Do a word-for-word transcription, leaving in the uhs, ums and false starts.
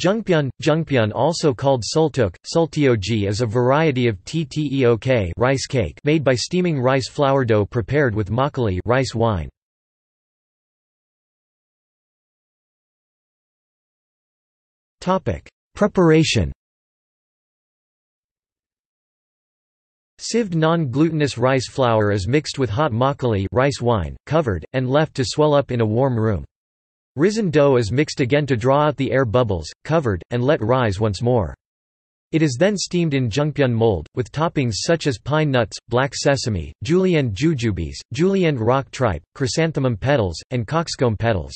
Jeungpyeon, jeungpyeon also called sultteok, sultteok is a variety of tteok rice cake made by steaming rice flour dough prepared with makgeolli rice wine. Topic: Preparation. Sieved non-glutinous rice flour is mixed with hot makgeolli rice wine, covered and left to swell up in a warm room. Risen dough is mixed again to draw out the air bubbles, covered, and let rise once more. It is then steamed in jeungpyeon mold, with toppings such as pine nuts, black sesame, julienne jujubes, julienne rock tripe, chrysanthemum petals, and cockscomb petals.